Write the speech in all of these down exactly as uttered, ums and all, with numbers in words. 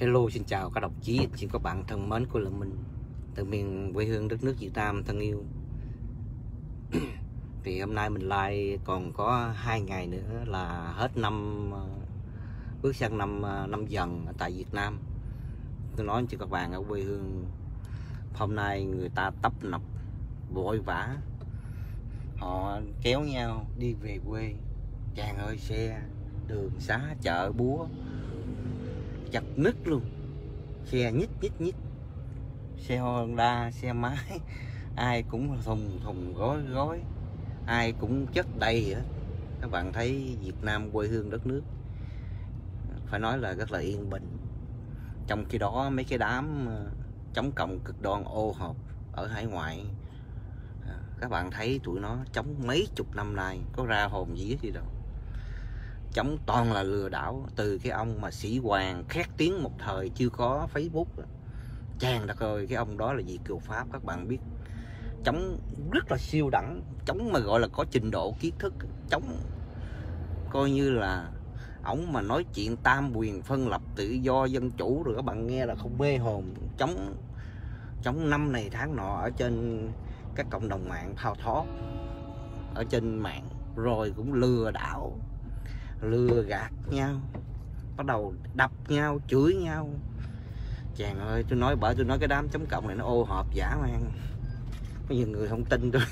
Hello, xin chào các đồng chí, xin các bạn thân mến của Lợi Minh từ miền quê hương đất nước Việt Nam thân yêu. Thì hôm nay mình like còn có hai ngày nữa là hết năm, bước sang năm năm Dần ở tại Việt Nam. Tôi nói cho các bạn ở quê hương, hôm nay người ta tấp nập vội vã, họ kéo nhau đi về quê. Chàng ơi, xe đường xá chợ búa chặt nứt luôn, xe nhích nhích nhích, xe Honda, xe máy, ai cũng thùng thùng gói gói, ai cũng chất đầy hết. Các bạn thấy Việt Nam quê hương đất nước phải nói là rất là yên bình. Trong khi đó mấy cái đám chống cộng cực đoan ô hợp ở hải ngoại, các bạn thấy tụi nó chống mấy chục năm nay có ra hồn gì gì đâu. Chống toàn là lừa đảo, từ cái ông mà sĩ Hoàng khét tiếng một thời chưa có Facebook, chàng đất ơi, cái ông đó là gì kiều Pháp các bạn biết. Chống rất là siêu đẳng, chống mà gọi là có trình độ kiến thức, chống coi như là ổng mà nói chuyện tam quyền phân lập tự do dân chủ rồi các bạn nghe là không mê hồn. Chống chống năm này tháng nọ ở trên các cộng đồng mạng thao thót ở trên mạng, rồi cũng lừa đảo, lừa gạt nhau, bắt đầu đập nhau, chửi nhau. Chàng ơi, tôi nói bởi tôi nói cái đám chống cộng này nó ô hợp dã man. Có nhiều người không tin tôi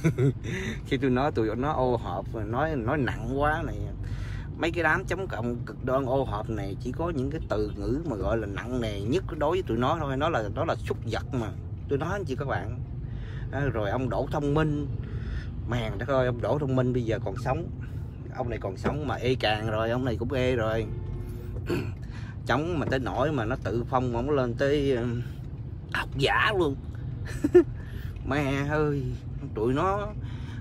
khi tôi nói tụi nó ô hợp, nói nói nặng quá này. Mấy cái đám chống cộng cực đoan ô hợp này chỉ có những cái từ ngữ mà gọi là nặng nề nhất đối với tụi nó thôi, nó là đó là súc vật mà. Tôi nói anh chị các bạn. À, rồi ông Đỗ Thông Minh, màn đất ơi, ông Đỗ Thông Minh bây giờ còn sống. Ông này còn sống mà ê càng rồi, ông này cũng ê rồi. Chống mà tới nổi mà nó tự phong ông lên tới học giả luôn. Mẹ ơi, tụi nó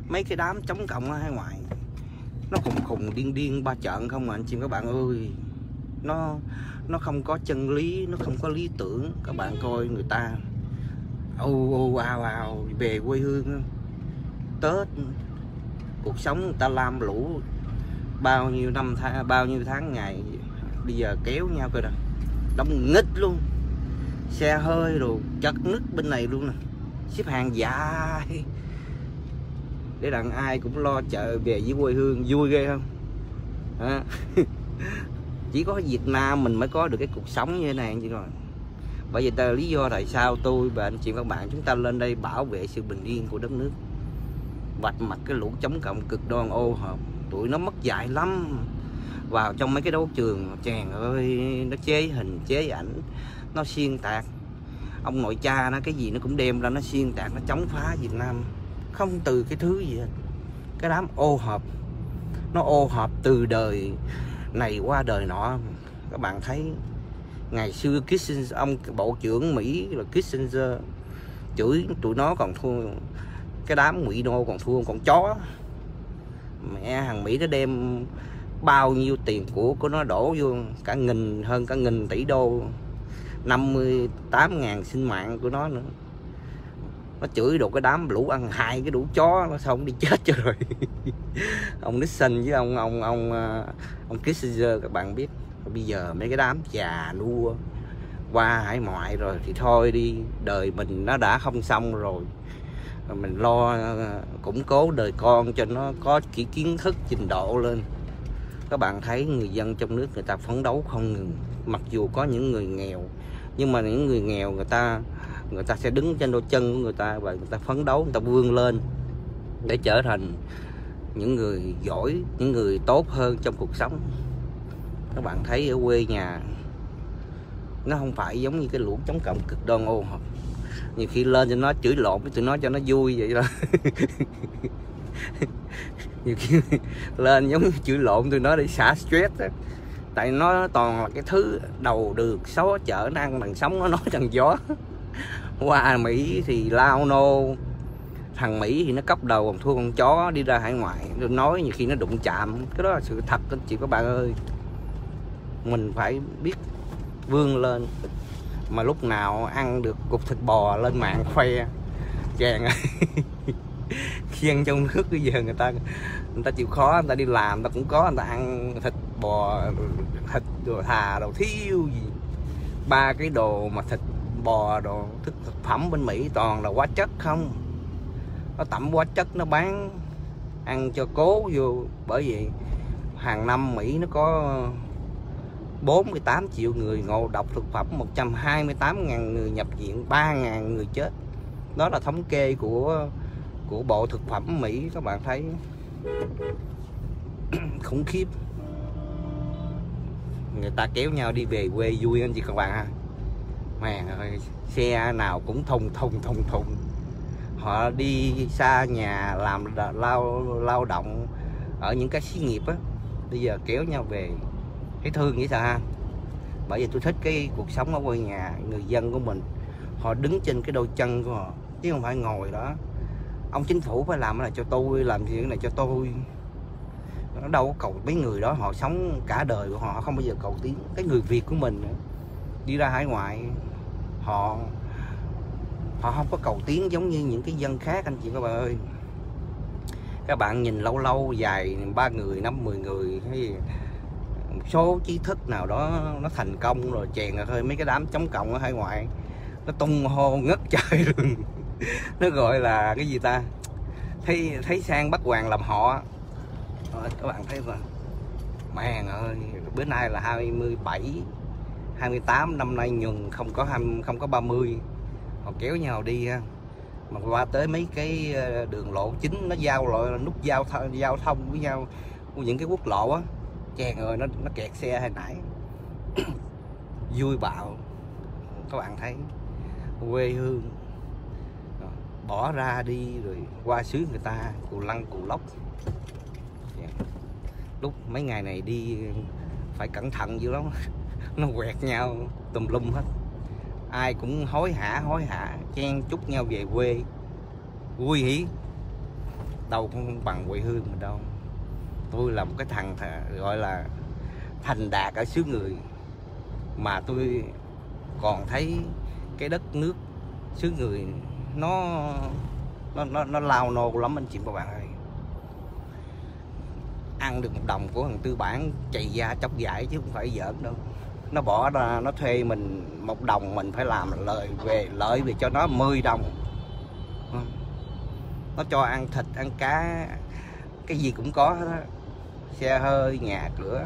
mấy cái đám chống cộng ở hải ngoại nó khùng khùng điên điên ba trận không mà anh chị các bạn ơi. Nó nó không có chân lý, nó không có lý tưởng. Các bạn coi người ta ô ô ao ao về quê hương Tết, cuộc sống người ta lam lũ bao nhiêu năm tháng, bao nhiêu tháng ngày, bây giờ kéo nhau coi nè, đông nghít luôn, xe hơi rồi chật nứt bên này luôn nè, xếp hàng dài để đặng ai cũng lo chợ về với quê hương. Vui ghê không à. Chỉ có Việt Nam mình mới có được cái cuộc sống như thế này chứ rồi. Bởi vì ta lý do tại sao tôi và anh chị các bạn chúng ta lên đây bảo vệ sự bình yên của đất nước, vạch mặt cái lũ chống cộng cực đoan ô hợp. Tụi nó mất dạy lắm, vào trong mấy cái đấu trường chàng ơi, nó chế hình chế ảnh, nó xuyên tạc. Ông nội cha nó cái gì nó cũng đem ra nó xuyên tạc, nó chống phá Việt Nam không từ cái thứ gì hết. Cái đám ô hợp nó ô hợp từ đời này qua đời nọ. Các bạn thấy ngày xưa Kissinger, ông bộ trưởng Mỹ là Kissinger chửi tụi nó còn thua, cái đám ngụy nô còn thua còn chó. Mẹ hàng Mỹ nó đem bao nhiêu tiền của của nó đổ vô, cả nghìn hơn cả nghìn tỷ đô, năm mươi tám ngàn sinh mạng của nó nữa. Nó chửi đồ cái đám lũ ăn hại cái đủ chó, nó xong đi chết cho rồi. Ông Nixon với ông ông ông ông Kissinger các bạn biết. Bây giờ mấy cái đám già nua qua hải ngoại rồi thì thôi đi, đời mình nó đã không xong rồi, mình lo củng cố đời con cho nó có kỹ kiến thức trình độ lên. Các bạn thấy người dân trong nước người ta phấn đấu không ngừng, mặc dù có những người nghèo, nhưng mà những người nghèo người ta người ta sẽ đứng trên đôi chân của người ta và người ta phấn đấu, người ta vươn lên để trở thành những người giỏi, những người tốt hơn trong cuộc sống. Các bạn thấy ở quê nhà nó không phải giống như cái lũ chống cộng cực đoan ô hợp. Nhiều khi lên cho nó chửi lộn với tụi nó cho nó vui vậy đó. Nhiều khi lên giống như chửi lộn tụi nó để xả stress đó. Tại nó toàn là cái thứ đầu đường xó chợ, nó ăn bằng sống, nó nói bằng gió. Qua Mỹ thì lao nô, thằng Mỹ thì nó cốc đầu còn thua con chó, đi ra hải ngoại nó nói, nhiều khi nó đụng chạm. Cái đó là sự thật anh chị các bạn ơi. Mình phải biết vươn lên, mà lúc nào ăn được cục thịt bò lên mạng khoe. Chàng ơi, dân trong nước bây giờ người ta người ta chịu khó, người ta đi làm, người ta cũng có, người ta ăn thịt bò, thịt đồ thà, đồ thiêu gì. ba cái đồ mà thịt bò, đồ thức thực phẩm bên Mỹ toàn là hóa chất không, nó tẩm hóa chất nó bán ăn cho cố vô. Bởi vì hàng năm Mỹ nó có bốn mươi tám triệu người ngộ độc thực phẩm, một trăm hai mươi tám nghìn người nhập viện, ba nghìn người chết. Đó là thống kê của của Bộ Thực phẩm Mỹ, các bạn thấy khủng khiếp. Người ta kéo nhau đi về quê vui anh chị các bạn ha. Mẹ ơi, xe nào cũng thùng thùng thùng thùng. Họ đi xa nhà làm lao lao động ở những cái xí nghiệp á, bây giờ kéo nhau về thấy thương vậy sao ha. Bởi vì tôi thích cái cuộc sống ở quê nhà, người dân của mình họ đứng trên cái đôi chân của họ chứ không phải ngồi đó. Ông chính phủ phải làm cái này cho tôi, làm gì cái này cho tôi. Nó đâu có cầu mấy người đó, họ sống cả đời của họ, họ không bao giờ cầu tiến. Cái người Việt của mình đi ra hải ngoại họ họ không có cầu tiến giống như những cái dân khác anh chị các bạn ơi. Các bạn nhìn lâu lâu dài ba người năm mười người hay một số trí thức nào đó nó thành công rồi chèn ra thôi, mấy cái đám chống cộng ở hải ngoại nó tung hô ngất trời luôn. Nó gọi là cái gì ta, thấy thấy sang bắt hoàng làm họ. Rồi, các bạn thấy mà mẹ ơi, bữa nay là hai mươi bảy hai mươi tám, năm nay nhường không có hai mươi, không có ba mươi. Họ kéo nhau đi ha, mà qua tới mấy cái đường lộ chính nó giao lộ, nút giao th giao thông với nhau của những cái quốc lộ á, chèn rồi nó nó kẹt xe hồi nãy. Vui bạo. Các bạn thấy quê hương bỏ ra đi rồi qua xứ người ta cù lăng cù lốc. Lúc mấy ngày này đi phải cẩn thận dữ lắm, nó quẹt nhau tùm lum hết, ai cũng hối hả hối hả chen chúc nhau về quê vui hỉ. Đâu cũng không bằng quê hương mình đâu. Tôi là một cái thằng gọi là thành đạt ở xứ người, mà tôi còn thấy cái đất nước xứ người nó nó nó, nó lao nô lắm anh chị các bạn ơi. Ăn được một đồng của thằng tư bản chạy ra chóc giải chứ không phải giỡn đâu. Nó bỏ ra nó thuê mình một đồng, mình phải làm lợi về lợi về cho nó mười đồng. Nó cho ăn thịt ăn cá, cái gì cũng có hết á, xe hơi nhà cửa,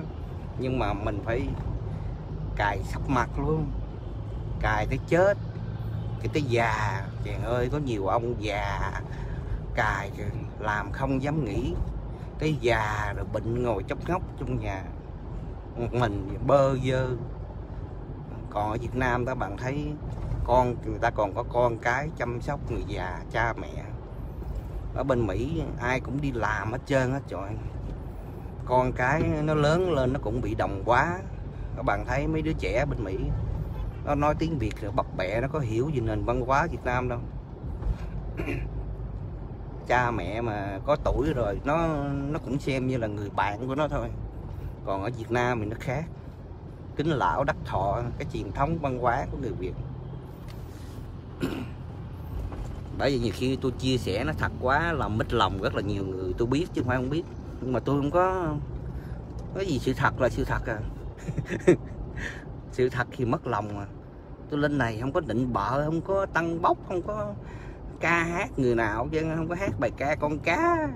nhưng mà mình phải cài sắp mặt luôn, cài tới chết cái tới già. Trời ơi, có nhiều ông già cài làm không dám nghỉ, cái già rồi bệnh ngồi chốc ngóc trong nhà một mình bơ vơ. Còn ở Việt Nam các bạn thấy con người ta còn có con cái chăm sóc người già cha mẹ. Ở bên Mỹ ai cũng đi làm hết trơn hết trời, con cái nó lớn lên nó cũng bị đồng hóa. Các bạn thấy mấy đứa trẻ bên Mỹ nó nói tiếng Việt rồi bập bẹ, nó có hiểu gì nền văn hóa Việt Nam đâu. Cha mẹ mà có tuổi rồi nó nó cũng xem như là người bạn của nó thôi. Còn ở Việt Nam thì nó khác, kính lão đắc thọ, cái truyền thống văn hóa của người Việt. Bởi vì nhiều khi tôi chia sẻ nó thật quá làm mít lòng rất là nhiều người, tôi biết chứ không phải không biết, nhưng mà tôi không có cái gì, sự thật là sự thật à. Sự thật thì mất lòng mà. Tôi lên này không có định bợ, không có tăng bốc, không có ca hát người nào chứ không có hát bài ca con cá.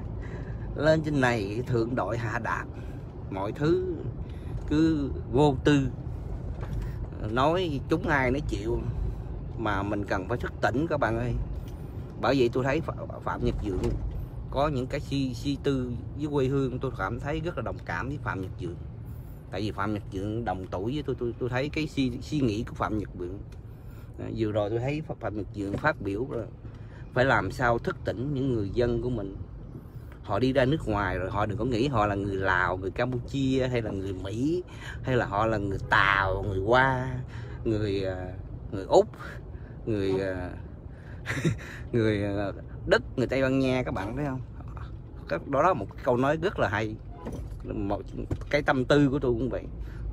Lên trên này thượng đội hạ đạp, mọi thứ cứ vô tư, nói chúng ai nó chịu, mà mình cần phải thức tỉnh các bạn ơi. Bởi vậy tôi thấy Phạm Nhật Vượng có những cái suy suy tư với quê hương, tôi cảm thấy rất là đồng cảm với Phạm Nhật Vượng. Tại vì Phạm Nhật Vượng đồng tuổi với tôi, tôi tôi thấy cái suy suy nghĩ của Phạm Nhật Vượng. Vừa rồi tôi thấy Phạm Nhật Vượng phát biểu là phải làm sao thức tỉnh những người dân của mình. Họ đi ra nước ngoài rồi họ đừng có nghĩ họ là người Lào, người Campuchia hay là người Mỹ, hay là họ là người Tàu, người Hoa, người người Úc, người người Đức, người Tây Ban Nha. Các bạn thấy không? Đó là một câu nói rất là hay. Một cái tâm tư của tôi cũng vậy.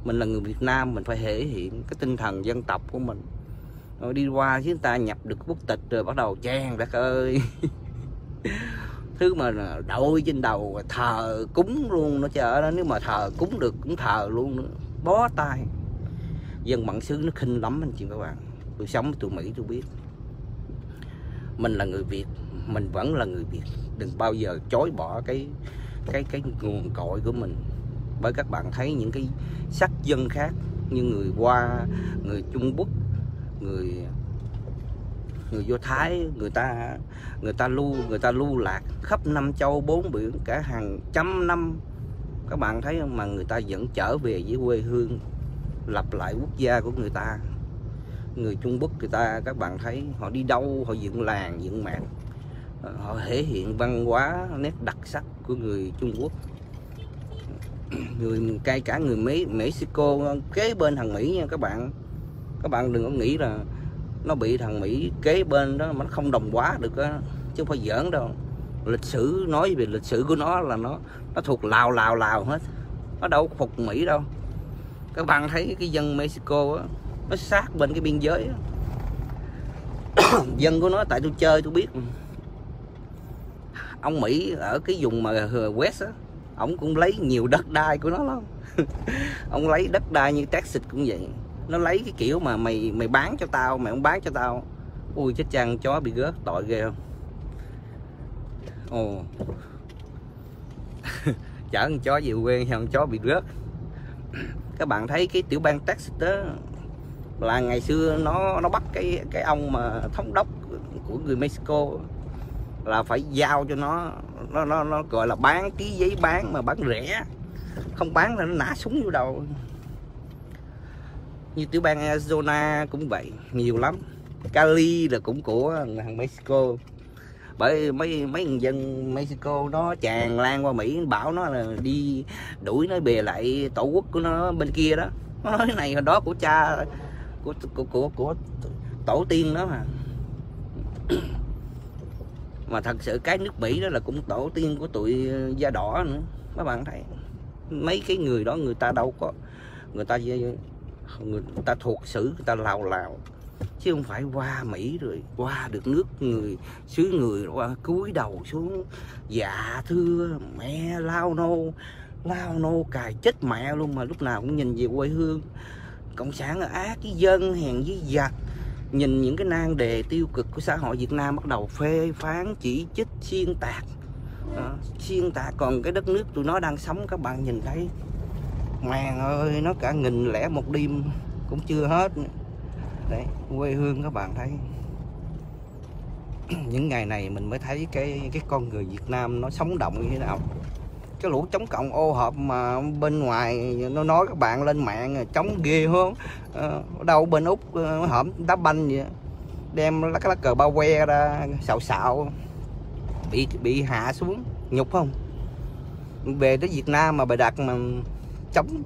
Mình là người Việt Nam, mình phải thể hiện cái tinh thần dân tộc của mình. Rồi đi qua chứ người ta nhập được quốc tịch rồi bắt đầu chèn đất ơi. Thứ mà đội trên đầu thờ cúng luôn nó chờ đó. Nếu mà thờ cúng được cũng thờ luôn nữa, bó tay. dân bản xứ nó khinh lắm anh chị các bạn. Tôi sống ở tụi Mỹ tôi biết. Mình là người Việt, mình vẫn là người Việt, đừng bao giờ chối bỏ cái cái cái nguồn cội của mình. Bởi các bạn thấy những cái sắc dân khác như người Hoa, người Trung Quốc, người người Do Thái, người ta người ta lưu người ta lưu lạc khắp năm châu bốn biển cả hàng trăm năm. Các bạn thấy không, mà người ta vẫn trở về với quê hương, lập lại quốc gia của người ta. Người Trung Quốc người ta, các bạn thấy họ đi đâu họ dựng làng dựng mạc, họ thể hiện văn hóa nét đặc sắc của người Trung Quốc. Người cay cả người Mỹ, Mexico kế bên thằng Mỹ nha các bạn. Các bạn đừng có nghĩ là nó bị thằng Mỹ kế bên đó mà nó không đồng hóa được đó, chứ không phải giỡn đâu. Lịch sử, nói về lịch sử của nó là nó nó thuộc Lào Lào Lào hết, nó đâu có phục Mỹ đâu. Các bạn thấy cái dân Mexico đó, nó sát bên cái biên giới đó. Dân của nó, tại tôi chơi tôi biết. Ông Mỹ ở cái vùng mà West á, ông cũng lấy nhiều đất đai của nó lắm. Ông lấy đất đai như Texas cũng vậy. Nó lấy cái kiểu mà mày mày bán cho tao, mày không bán cho tao, ui chết chăng, chó bị gớt tội ghê không. Ồ chở con chó về quê hay con chó bị rớt. Các bạn thấy cái tiểu bang Texas đó là ngày xưa nó nó bắt cái cái ông mà thống đốc của người Mexico là phải giao cho nó, nó nó nó gọi là bán ký giấy bán mà bán rẻ, không bán là nó nã súng vô đầu. Như tiểu bang Arizona cũng vậy, nhiều lắm. Cali là cũng của thằng Mexico. Bởi mấy mấy người dân Mexico nó tràn lan qua Mỹ, bảo nó là đi đuổi nó về lại tổ quốc của nó bên kia đó. Nó nói cái này hồi đó của cha của của của, của tổ tiên đó mà. Mà thật sự cái nước Mỹ đó là cũng tổ tiên của tụi da đỏ nữa. Các bạn thấy mấy cái người đó người ta đâu có, người ta người ta thuộc sử người ta Lào Lào, chứ không phải qua Mỹ rồi qua được nước người xứ người qua cúi đầu xuống dạ thưa mẹ lao nô lao nô cài chết mẹ luôn, mà lúc nào cũng nhìn về quê hương. Cộng sản là ác với dân, hèn với giặc, nhìn những cái nan đề tiêu cực của xã hội Việt Nam bắt đầu phê phán, chỉ trích, xuyên tạc à, xuyên tạc. Còn cái đất nước tụi nó đang sống, các bạn nhìn thấy màng ơi, nó cả nghìn lẻ một đêm cũng chưa hết nữa. Đấy, quê hương các bạn thấy. Những ngày này mình mới thấy cái cái con người Việt Nam nó sống động như thế nào. Cái lũ chống cộng ô hợp mà bên ngoài nó nói các bạn lên mạng chống ghê hơn. Ở đâu bên Úc hổm đá banh vậy, đem cái lá cờ bao que ra xạo xạo bị bị hạ xuống, nhục không. Về tới Việt Nam mà bài đặt mà chống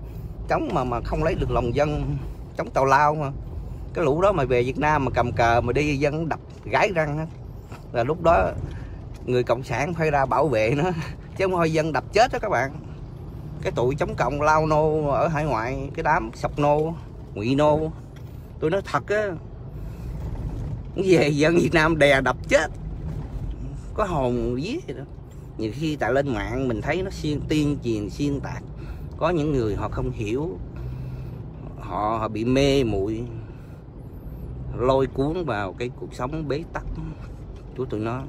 chống mà mà không lấy được lòng dân, chống tào lao mà. Cái lũ đó mà về Việt Nam mà cầm cờ mà đi dân đập gãy răng hết. Là lúc đó người cộng sản phải ra bảo vệ nó, chứ không thôi dân đập chết đó các bạn. Cái tụi chống cộng lao nô ở hải ngoại, cái đám sọc nô, ngụy nô, tôi nói thật á, về dân Việt Nam đè đập chết, có hồn vía gì đó. Nhiều khi tại lên mạng mình thấy nó xuyên tiên truyền xuyên tạc. Có những người họ không hiểu, họ, họ bị mê muội, lôi cuốn vào cái cuộc sống bế tắc của tụi nó.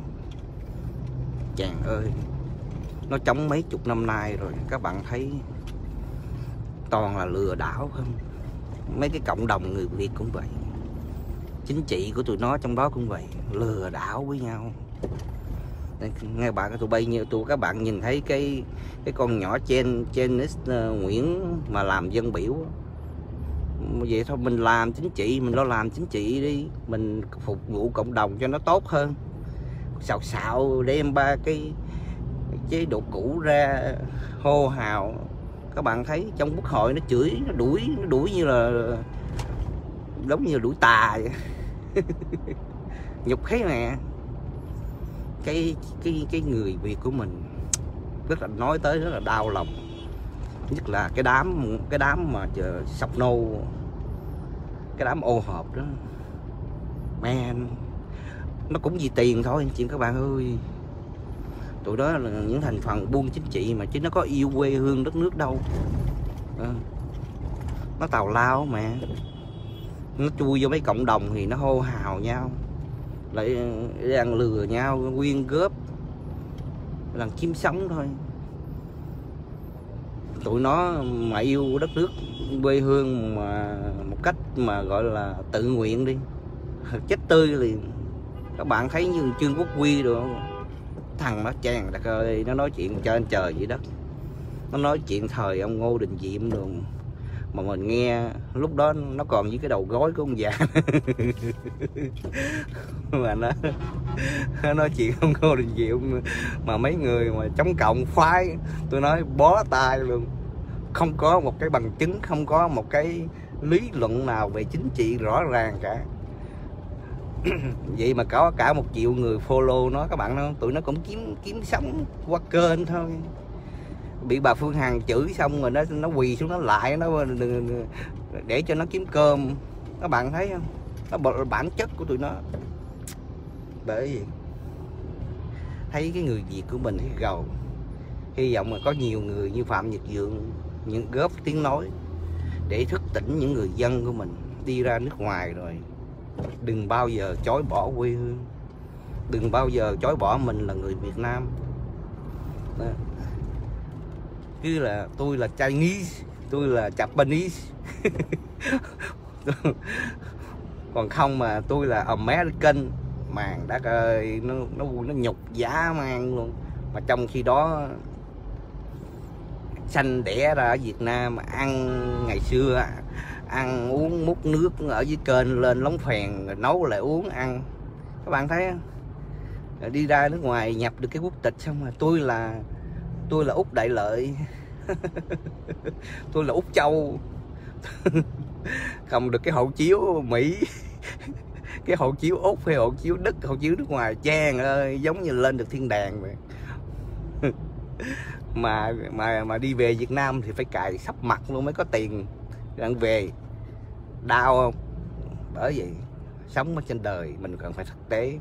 Chàng ơi, nó chống mấy chục năm nay rồi, các bạn thấy toàn là lừa đảo không. Mấy cái cộng đồng người Việt cũng vậy, chính trị của tụi nó trong đó cũng vậy, lừa đảo với nhau. Ngay bạn tụi bay như tụi các bạn nhìn thấy cái cái con nhỏ trên trên Nguyễn mà làm dân biểu. Vậy thôi mình làm chính trị, mình lo làm chính trị đi, mình phục vụ cộng đồng cho nó tốt hơn. Xạo xạo đem ba cái chế độ cũ ra hô hào. Các bạn thấy trong quốc hội nó chửi, nó đuổi, nó đuổi như là giống như là đuổi tà vậy. Nhục thấy nè. Cái cái cái người Việt của mình rất là nói tới rất là đau lòng, nhất là cái đám cái đám mà sọc nô, cái đám ô hợp đó. Man, nó cũng vì tiền thôi anh chị các bạn ơi. Tụi đó là những thành phần buôn chính trị mà, chứ nó có yêu quê hương đất nước đâu à. Nó tào lao mà. nó chui vô mấy cộng đồng thì nó hô hào nhau, lại đang lừa nhau quyên góp làm kiếm sống thôi. Tụi nó mà yêu đất nước quê hương mà một cách mà gọi là tự nguyện đi, chết tươi liền. Các bạn thấy như Trương Quốc Huy rồi, thằng nó chàng đặc ơi, nó nói chuyện cho anh trời vậy đó. Nó nói chuyện thời ông Ngô Đình Diệm rồi mà mình nghe lúc đó nó còn với cái đầu gối của ông già mà nó nó nói chuyện ông Ngô Đình Diệm mà mấy người mà chống cộng phái, tôi nói bó tay luôn. Không có một cái bằng chứng, không có một cái lý luận nào về chính trị rõ ràng cả. Vậy mà có cả một triệu người follow nó, các bạn nói, tụi nó cũng kiếm kiếm sống qua kênh thôi. Bị bà Phương Hằng chửi xong rồi nó nó quỳ xuống nó lại nó để cho nó kiếm cơm, các bạn thấy không? Đó là bản chất của tụi nó. Bởi vì thấy cái người Việt của mình thấy gầu, hy vọng mà có nhiều người như Phạm Nhật Vượng những góp tiếng nói để thức tỉnh những người dân của mình đi ra nước ngoài rồi đừng bao giờ chối bỏ quê hương, đừng bao giờ chối bỏ mình là người Việt Nam. Đó. Cứ là tôi là Chinese, tôi là Japanese còn không mà tôi là American. Màng đã ơi, nó, nó nó nhục dã man luôn. Mà trong khi đó sanh đẻ ra ở Việt Nam, ăn ngày xưa ăn uống múc nước ở dưới kênh lên lóng phèn rồi nấu lại uống ăn, các bạn thấy không? Rồi đi ra nước ngoài nhập được cái quốc tịch xong rồi tôi là tôi là Úc Đại Lợi tôi là Úc Châu cầm được cái hộ chiếu Mỹ cái hộ chiếu Úc hay hộ chiếu Đức, hộ chiếu nước ngoài, chang ơi, giống như lên được thiên đàng vậy. mà mà mà đi về Việt Nam thì phải cài sắp mặt luôn mới có tiền đang về, đau không? Bởi vậy sống ở trên đời mình cần phải thực tế.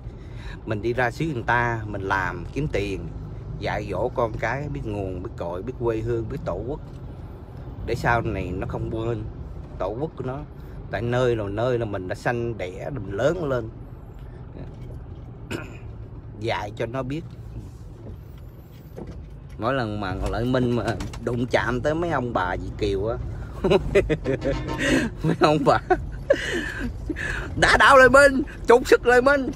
Mình đi ra xứ người ta mình làm kiếm tiền, dạy dỗ con cái biết nguồn biết cội, biết quê hương, biết tổ quốc, để sau này nó không quên tổ quốc của nó. Tại nơi là nơi là mình đã sanh đẻ, mình lớn lên, dạy cho nó biết. Mỗi lần mà Lợi Minh mà đụng chạm tới mấy ông bà Việt kiều á mấy ông bà đã đạo Lợi Minh, trục sức Lợi Minh.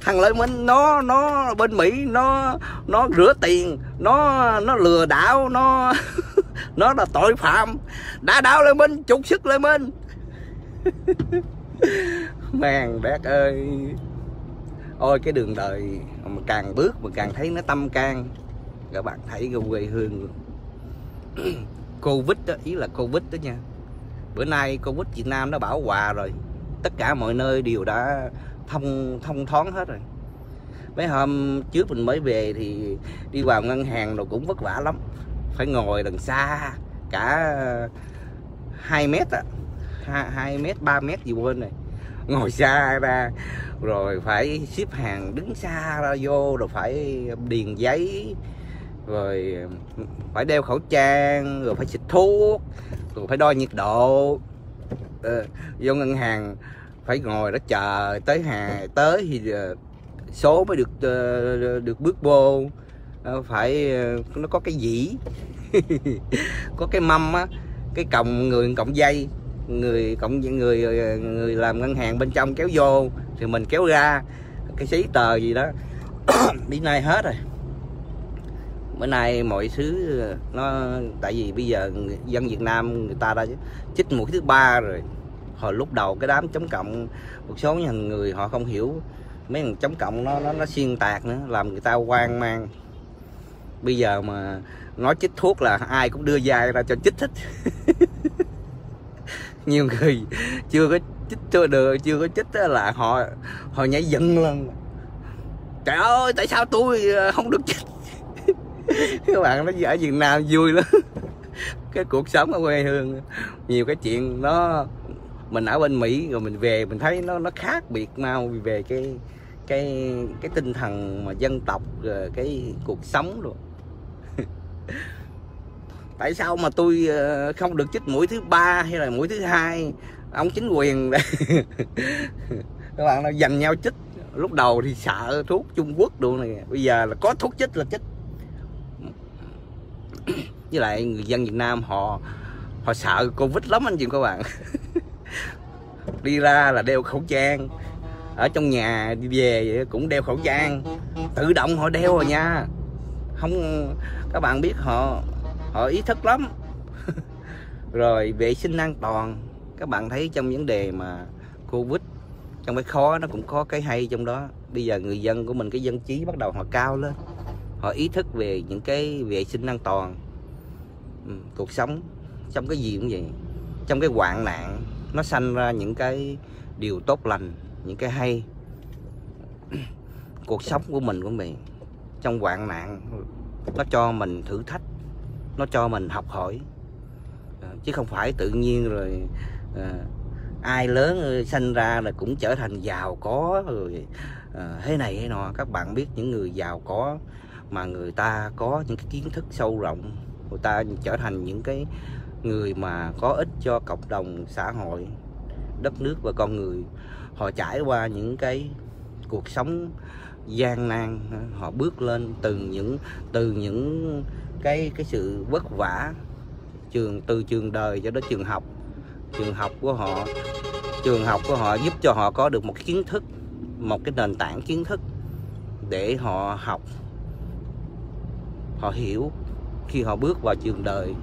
Thằng Lợi Minh nó nó bên Mỹ nó nó rửa tiền, nó nó lừa đảo, nó nó là tội phạm. Đã đạo Lợi Minh, trục sức Lợi Minh. Màng bác ơi, ôi cái đường đời mà càng bước mà càng thấy nó tâm can. Các bạn thấy cái quê hương Covid đó, ý là Covid đó nha. Bữa nay Covid Việt Nam nó bão hòa rồi, tất cả mọi nơi đều đã thông thông thoáng hết rồi. Mấy hôm trước mình mới về thì đi vào ngân hàng rồi cũng vất vả lắm, phải ngồi đằng xa cả hai mét á, hai mét ba mét gì quên này, ngồi xa ra rồi phải xếp hàng đứng xa ra vô, rồi phải điền giấy, rồi phải đeo khẩu trang, rồi phải xịt thuốc, rồi phải đo nhiệt độ. Ờ, vô ngân hàng phải ngồi đó chờ tới hàng tới thì số mới được được bước vô. Phải nó có cái dĩ có cái mâm á, cái còng người còng dây, người cộng người người làm ngân hàng bên trong kéo vô thì mình kéo ra cái giấy tờ gì đó đến nay hết rồi. Bữa nay mọi thứ nó, tại vì bây giờ dân Việt Nam người ta đã chích mũi thứ ba rồi. Hồi lúc đầu cái đám chống cộng, một số người họ không hiểu mấy thằng chống cộng nó nó nó xuyên tạc nữa, làm người ta hoang mang. Bây giờ mà nói chích thuốc là ai cũng đưa dai ra cho chích hết nhiều người chưa có chích, chưa được, chưa có chích là họ họ nhảy dựng lên, trời ơi tại sao tôi không được chích. Các bạn, nó ở Việt Nam vui lắm. Cái cuộc sống ở quê hương nhiều cái chuyện nó, mình ở bên Mỹ rồi mình về mình thấy nó nó khác biệt mau về cái cái cái tinh thần mà dân tộc, cái cuộc sống luôn. Tại sao mà tôi không được chích mũi thứ ba hay là mũi thứ hai? Ông chính quyền các bạn nó giành nhau chích. Lúc đầu thì sợ thuốc Trung Quốc đồ này, bây giờ là có thuốc chích là chích. Với lại người dân Việt Nam họ họ sợ Covid lắm anh chị các bạn. Đi ra là đeo khẩu trang, ở trong nhà đi về vậy cũng đeo khẩu trang, tự động họ đeo rồi nha. Không, các bạn biết họ họ ý thức lắm. Rồi vệ sinh an toàn, các bạn thấy trong vấn đề mà Covid, trong cái khó nó cũng có cái hay trong đó. Bây giờ người dân của mình, cái dân trí bắt đầu họ cao lên, họ ý thức về những cái vệ sinh an toàn. Ừ, cuộc sống trong cái gì cũng vậy, trong cái hoạn nạn nó sanh ra những cái điều tốt lành, những cái hay. Cuộc sống của mình của mình trong hoạn nạn nó cho mình thử thách, nó cho mình học hỏi, chứ không phải tự nhiên rồi à, ai lớn sanh ra là cũng trở thành giàu có rồi à, thế này thế nọ. Các bạn biết những người giàu có mà người ta có những cái kiến thức sâu rộng, người ta trở thành những cái người mà có ích cho cộng đồng, xã hội, đất nước và con người. Họ trải qua những cái cuộc sống gian nan, họ bước lên từ những từ những cái cái sự vất vả, trường từ trường đời cho đến trường học. Trường học của họ trường học của họ giúp cho họ có được một kiến thức, một cái nền tảng kiến thức để họ học, họ hiểu. Khi họ bước vào trường đời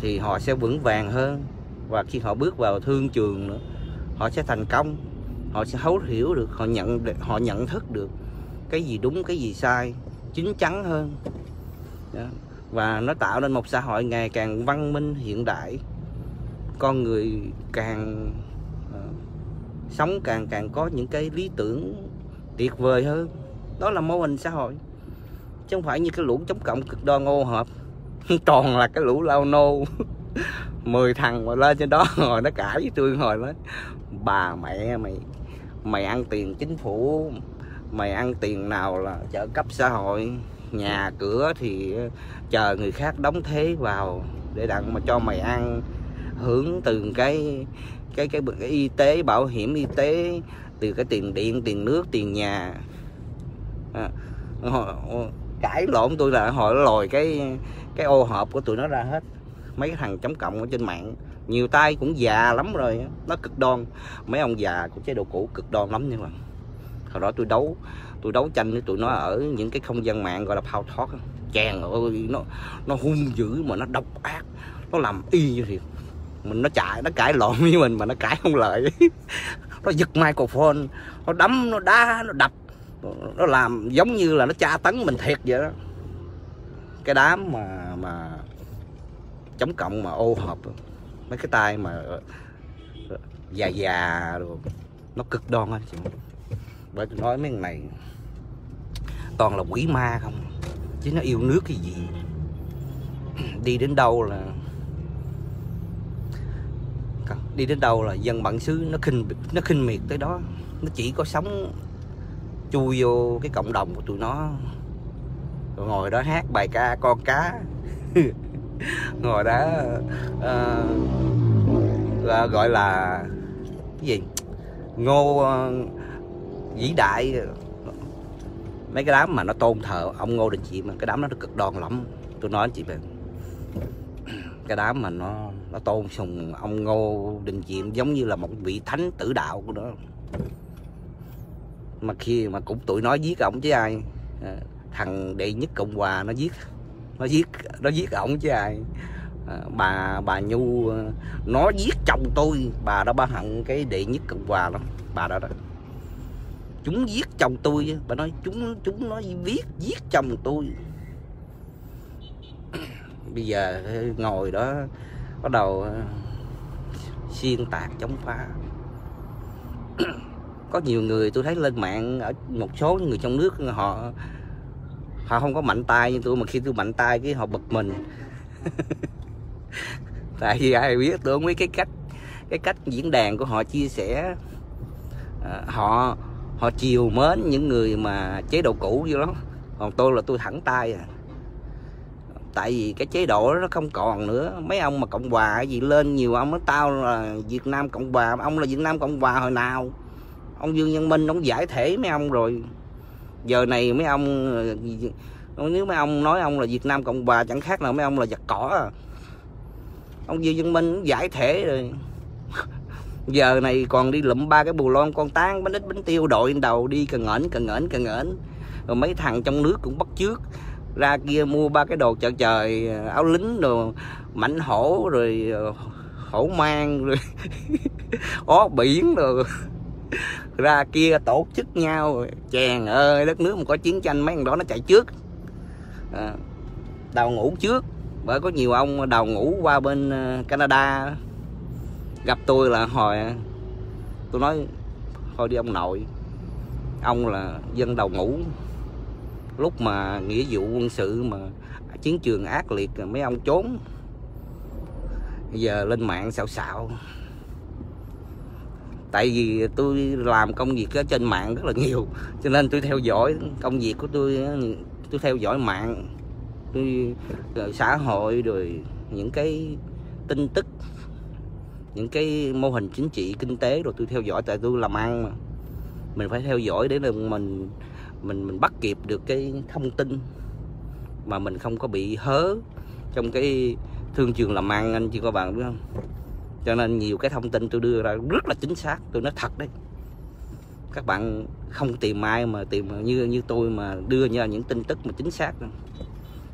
thì họ sẽ vững vàng hơn, và khi họ bước vào thương trường nữa, họ sẽ thành công, họ sẽ thấu hiểu được, họ nhận họ nhận thức được cái gì đúng, cái gì sai, chín chắn hơn. Và nó tạo nên một xã hội ngày càng văn minh hiện đại, con người càng uh, sống càng càng có những cái lý tưởng tuyệt vời hơn. Đó là mô hình xã hội, chứ không phải như cái lũ chống cộng cực đoan ô hợp toàn là cái lũ lao nô. Mười thằng mà lên trên đó rồi nó cãi với tôi, hồi nói bà mẹ mày mày ăn tiền chính phủ, mày ăn tiền nào là trợ cấp xã hội, nhà cửa thì chờ người khác đóng thuế vào để đặng mà cho mày ăn hưởng từ cái cái, cái cái cái y tế, bảo hiểm y tế, từ cái tiền điện, tiền nước, tiền nhà. À, họ, họ cãi lộn tôi là họ lòi cái cái ô hộp của tụi nó ra hết. Mấy cái thằng chống cộng ở trên mạng nhiều tay cũng già lắm rồi, nó cực đoan. Mấy ông già của chế độ cũ cực đoan lắm nha các bạn. Hồi đó tôi đấu tôi đấu tranh với tụi nó ở những cái không gian mạng gọi là Power Talk. Chàng ơi, nó nó hung dữ mà nó độc ác, nó làm y như thiệt. Mình nó chạy nó cãi lộn với mình mà nó cãi không lợi. Nó giật microphone, nó đấm, nó đá, nó đập, nó làm giống như là nó tra tấn mình thiệt vậy đó. Cái đám mà mà chống cộng mà ô hợp, mấy cái tay mà già già rồi nó cực đoan anh chị. Bởi tôi nói mấy thằng này toàn là quỷ ma không, chứ nó yêu nước cái gì. Đi đến đâu là đi đến đâu là dân bản xứ nó khinh nó khinh miệt tới đó. Nó chỉ có sống chui vô cái cộng đồng của tụi nó, rồi ngồi đó hát bài ca con cá. Ngồi đó uh, gọi là cái gì Ngô uh, vĩ đại. Mấy cái đám mà nó tôn thờ ông Ngô Đình Diệm, cái đám đó nó cực đoan lắm. Tôi nói anh chị bạn, cái đám mà nó nó tôn sùng ông Ngô Đình Diệm giống như là một vị thánh tử đạo của nó. Mà khi mà cũng tụi nó giết ổng chứ ai. Thằng đệ nhất Cộng Hòa nó giết nó giết nó giết ổng chứ ai. Bà bà Nhu nó giết chồng tôi, bà đó bà hận cái đệ nhất Cộng Hòa lắm, bà đó đó. Chúng giết chồng tôi, bà nói chúng chúng nó viết giết chồng tôi. Bây giờ ngồi đó bắt đầu xuyên tạc chống phá. Có nhiều người tôi thấy lên mạng, ở một số người trong nước họ họ không có mạnh tay như tôi, mà khi tôi mạnh tay cái họ bực mình. Tại vì ai biết tôi không biết cái cách cái cách diễn đàn của họ chia sẻ. À, họ họ chiều mến những người mà chế độ cũ vô lắm, còn tôi là tôi thẳng tay à. tại vì cái chế độ đó nó không còn nữa. Mấy ông mà Cộng Hòa gì lên, nhiều ông nói tao là Việt Nam Cộng Hòa. Ông là Việt Nam Cộng Hòa hồi nào? Ông Dương Văn Minh ông giải thể mấy ông rồi. Giờ này mấy ông, nếu mấy ông nói ông là Việt Nam Cộng Hòa chẳng khác nào mấy ông là giặt cỏ à. Ông Dương Văn Minh giải thể rồi. Giờ này còn đi lụm ba cái bù lon con tán, bánh ít bánh tiêu đội lên đầu đi cần ngẩn cần ngẩn cần ngẩn. Rồi mấy thằng trong nước cũng bắt chước ra kia mua ba cái đồ chợ trời, áo lính rồi mảnh hổ rồi hổ mang rồi ó biển rồi ra kia tổ chức nhau. Chèn ơi, đất nước mà có chiến tranh mấy thằng đó nó chạy trước à, đào ngũ trước. Bởi có nhiều ông đào ngũ qua bên Canada gặp tôi là hồi tôi nói thôi đi ông nội, ông là dân đào ngũ lúc mà nghĩa vụ quân sự mà chiến trường ác liệt mấy ông trốn. Bây giờ lên mạng xạo xạo, tại vì tôi làm công việc ở trên mạng rất là nhiều cho nên tôi theo dõi công việc của tôi, tôi theo dõi mạng, tôi rồi xã hội, rồi những cái tin tức, những cái mô hình chính trị kinh tế rồi tôi theo dõi. Tại tôi làm ăn mà mình phải theo dõi để là mình mình mình bắt kịp được cái thông tin mà mình không có bị hớ trong cái thương trường làm ăn, anh chị các bạn biết không? Cho nên nhiều cái thông tin tôi đưa ra rất là chính xác, tôi nói thật đấy. Các bạn không tìm ai mà tìm như như tôi mà đưa ra những tin tức mà chính xác đâu.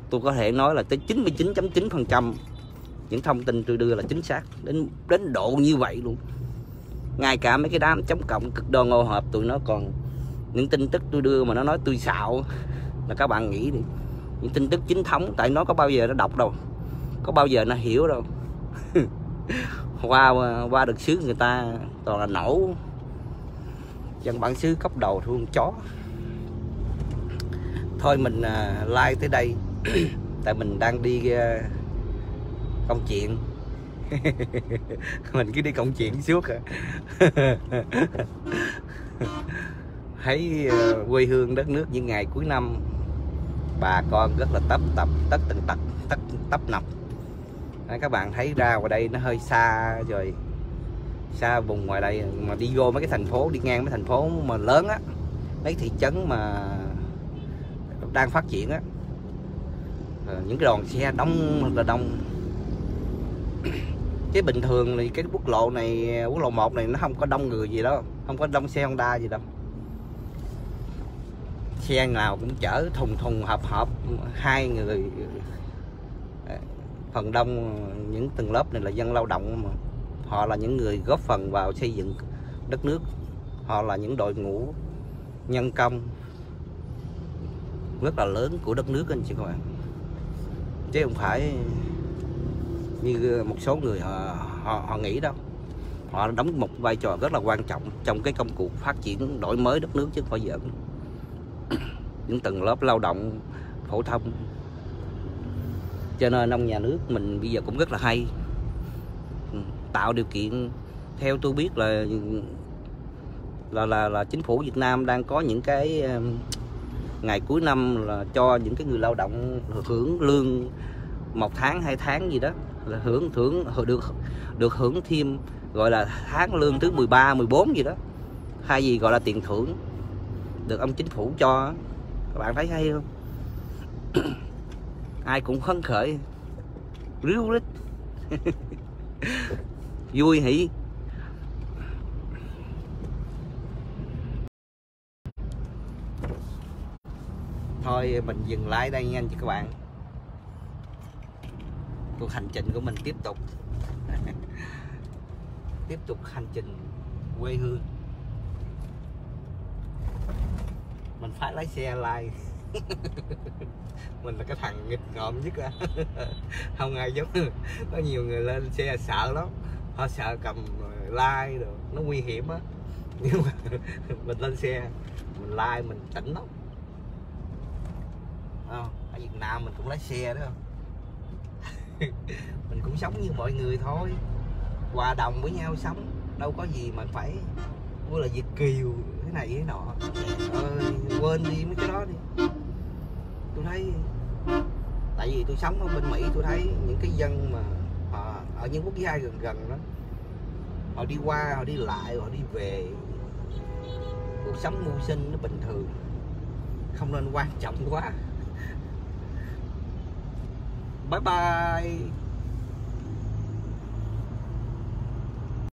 Tôi có thể nói là tới chín mươi chín phẩy chín phần trăm những thông tin tôi đưa là chính xác đến đến độ như vậy luôn. Ngay cả mấy cái đám chống cộng cực đoan ô hợp tụi nó còn, những tin tức tôi đưa mà nó nói tôi xạo là các bạn nghĩ đi. Những tin tức chính thống tại nó có bao giờ nó đọc đâu, có bao giờ nó hiểu đâu. qua qua được xứ người ta toàn là nổ dân bản xứ cấp đầu thương chó. Thôi mình like tới đây tại mình đang đi công chuyện. Mình cứ đi công chuyện suốt à. Thấy quê hương đất nước những ngày cuối năm bà con rất là tấp tập tất tần tật tất tấp nập. Các bạn thấy ra ngoài đây nó hơi xa rồi, xa vùng ngoài đây mà đi vô mấy cái thành phố, đi ngang mấy thành phố mà lớn á, mấy thị trấn mà đang phát triển á, những cái đoàn xe đông là đông. Cái bình thường thì cái quốc lộ này, quốc lộ một này nó không có đông người gì đâu, không có đông xe Honda gì đâu. Xe nào cũng chở thùng thùng hộp hộp hai người, phần đông những tầng lớp này là dân lao động mà. Họ là những người góp phần vào xây dựng đất nước, họ là những đội ngũ nhân công rất là lớn của đất nước anh chị các bạn, chứ không phải như một số người họ, họ, họ nghĩ đâu. Họ đóng một vai trò rất là quan trọng trong cái công cuộc phát triển đổi mới đất nước chứ không phải giỡn. Những tầng lớp lao động phổ thông, cho nên ông nhà nước mình bây giờ cũng rất là hay tạo điều kiện. Theo tôi biết là là là, là chính phủ Việt Nam đang có những cái ngày cuối năm là cho những cái người lao động hưởng lương một tháng hai tháng gì đó, là hưởng thưởng được được hưởng thêm, gọi là tháng lương thứ mười ba, mười bốn gì đó, hay gì gọi là tiền thưởng được ông chính phủ cho. Các bạn thấy hay không? Ai cũng phấn khởi ríu rít vui hỉ. Thôi mình dừng lại đây nha anh chị các bạn, cuộc hành trình của mình tiếp tục. Tiếp tục hành trình quê hương. Mình phải lái xe like. Mình là cái thằng nghịch ngợm nhất á. Không ai giống. Có nhiều người lên xe sợ lắm, họ sợ cầm like rồi nó nguy hiểm á. Nhưng mà mình lên xe mình like mình tỉnh lắm. Ở Việt Nam mình cũng lái xe đó, mình cũng sống như mọi người thôi, hòa đồng với nhau sống, đâu có gì mà phải vui là Việt kiều thế này thế nọ. Ơi, quên đi mấy cái đó đi. Tôi thấy Tại vì tôi sống ở bên Mỹ, tôi thấy những cái dân mà họ, ở những quốc gia gần gần đó, họ đi qua, họ đi lại, họ đi về, cuộc sống mưu sinh nó bình thường, không nên quan trọng quá. Bye bye.